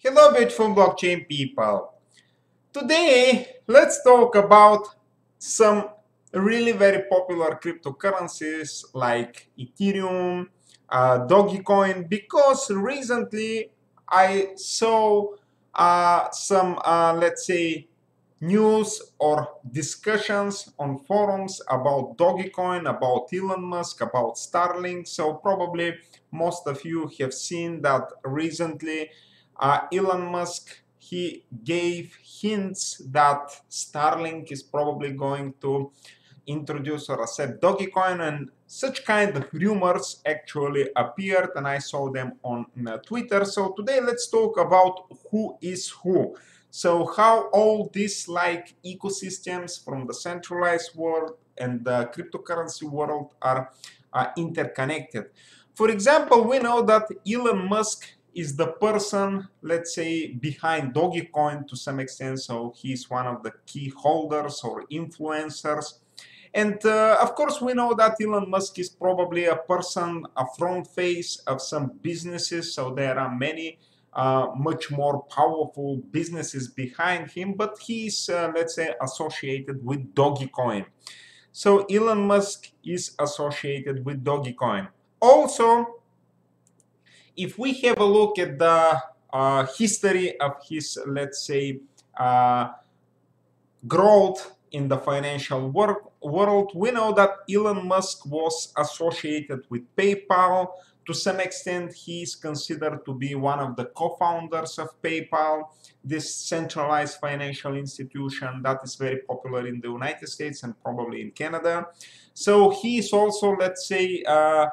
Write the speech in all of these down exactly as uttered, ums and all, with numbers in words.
Hello, beautiful blockchain people. Today, let's talk about some really very popular cryptocurrencies like Ethereum, uh, Dogecoin, because recently I saw uh, some, uh, let's say, news or discussions on forums about Dogecoin, about Elon Musk, about Starlink. So probably most of you have seen that recently Uh, Elon Musk, he gave hints that Starlink is probably going to introduce or accept Dogecoin, and such kind of rumors actually appeared, and I saw them on uh, Twitter. So today let's talk about who is who. So how all these like ecosystems from the centralized world and the cryptocurrency world are uh, interconnected. For example, we know that Elon Musk is the person, let's say, behind Dogecoin to some extent, so he's one of the key holders or influencers. And uh, of course, we know that Elon Musk is probably a person, a front face of some businesses, so there are many uh, much more powerful businesses behind him, but he's, uh, let's say, associated with Dogecoin. So Elon Musk is associated with Dogecoin. Also, if we have a look at the uh, history of his, let's say, uh, growth in the financial wor world, we know that Elon Musk was associated with PayPal. To some extent, he is considered to be one of the co-founders of PayPal, this centralized financial institution that is very popular in the United States and probably in Canada. So he is also, let's say, uh,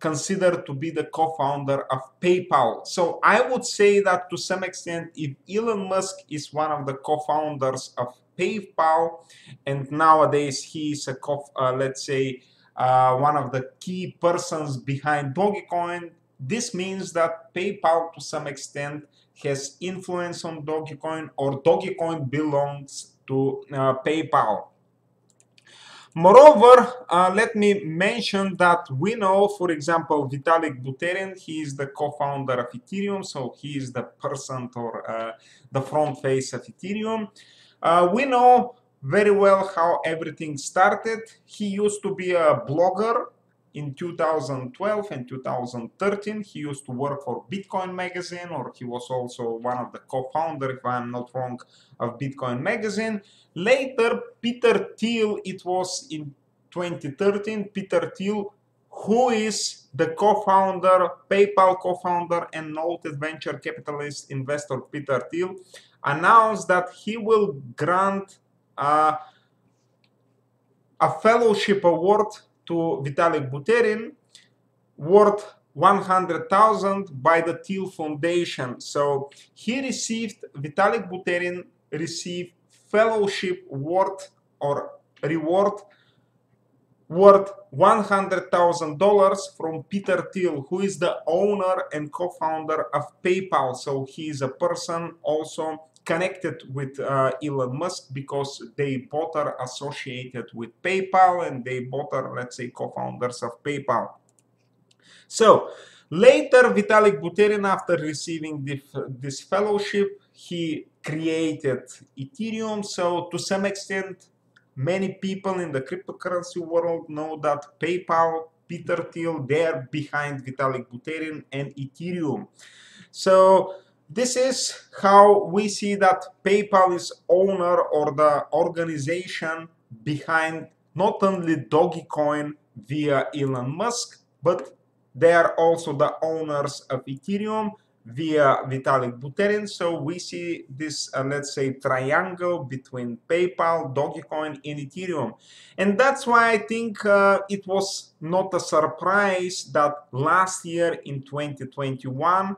considered to be the co-founder of PayPal. So I would say that to some extent, if Elon Musk is one of the co-founders of PayPal, and nowadays he is a co uh, let's say uh, one of the key persons behind Dogecoin, this means that PayPal to some extent has influence on Dogecoin, or Dogecoin belongs to uh, PayPal. Moreover, uh, let me mention that we know, for example, Vitalik Buterin, he is the co-founder of Ethereum, so he is the person or uh, the front face of Ethereum. Uh, we know very well how everything started. He used to be a blogger in two thousand twelve and two thousand thirteen. He used to work for Bitcoin Magazine, or he was also one of the co-founders, if I'm not wrong, of Bitcoin Magazine. Later, Peter Thiel, it was in twenty thirteen, Peter Thiel, who is the co-founder, PayPal co-founder and noted venture capitalist investor Peter Thiel, announced that he will grant uh, a fellowship award to Vitalik Buterin worth one hundred thousand by the Thiel Foundation. So he received, Vitalik Buterin received fellowship worth or reward worth one hundred thousand dollars from Peter Thiel, who is the owner and co-founder of PayPal. So he is a person also connected with uh, Elon Musk, because they both are associated with PayPal and they both are, let's say, co-founders of PayPal. So later, Vitalik Buterin, after receiving the, this fellowship, he created Ethereum. So to some extent, many people in the cryptocurrency world know that PayPal, Peter Thiel, they're behind Vitalik Buterin and Ethereum. So this is how we see that PayPal is owner or the organization behind not only Dogecoin via Elon Musk, but they are also the owners of Ethereum via Vitalik Buterin. So we see this, uh, let's say, triangle between PayPal, Dogecoin, and Ethereum. And that's why I think uh, it was not a surprise that last year in twenty twenty-one,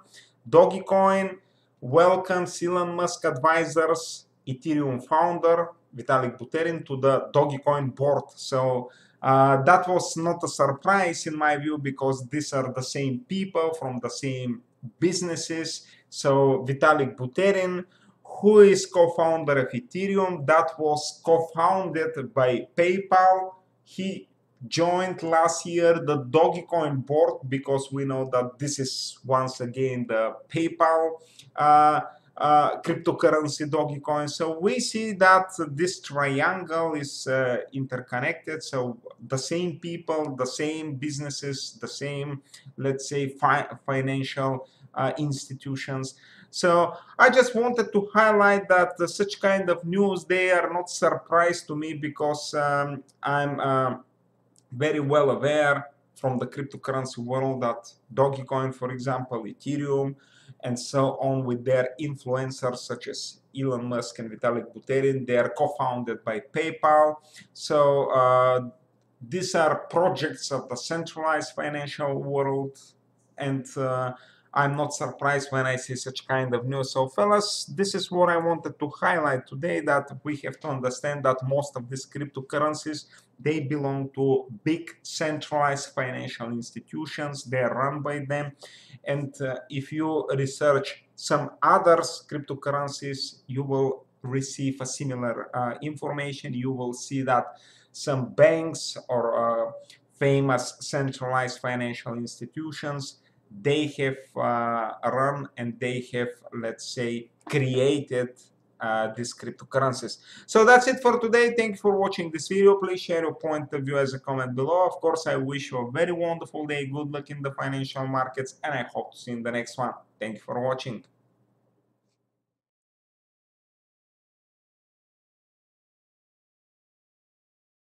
Dogecoin welcomes Elon Musk advisors, Ethereum founder Vitalik Buterin, to the Dogecoin board. So uh, that was not a surprise in my view, because these are the same people from the same businesses. So Vitalik Buterin, who is co-founder of Ethereum, that was co-founded by PayPal, he joined last year the Dogecoin board, because we know that this is once again the PayPal uh, uh, cryptocurrency Dogecoin. So we see that this triangle is uh, interconnected. So the same people, the same businesses, the same, let's say, fi financial uh, institutions. So I just wanted to highlight that uh, such kind of news, they are not surprise to me, because um, I'm uh, very well aware from the cryptocurrency world that Dogecoin, for example, Ethereum, and so on, with their influencers such as Elon Musk and Vitalik Buterin, they are co-founded by PayPal. So uh, these are projects of the centralized financial world, and uh, I'm not surprised when I see such kind of news. So fellas, this is what I wanted to highlight today, that we have to understand that most of these cryptocurrencies, they belong to big centralized financial institutions. They are run by them. And uh, if you research some other cryptocurrencies, you will receive a similar uh, information. You will see that some banks or uh, famous centralized financial institutions, they have uh, run and they have, let's say, created uh, these cryptocurrencies. So that's it for today. Thank you for watching this video. Please share your point of view as a comment below. Of course, I wish you a very wonderful day. Good luck in the financial markets, and I hope to see you in the next one. Thank you for watching.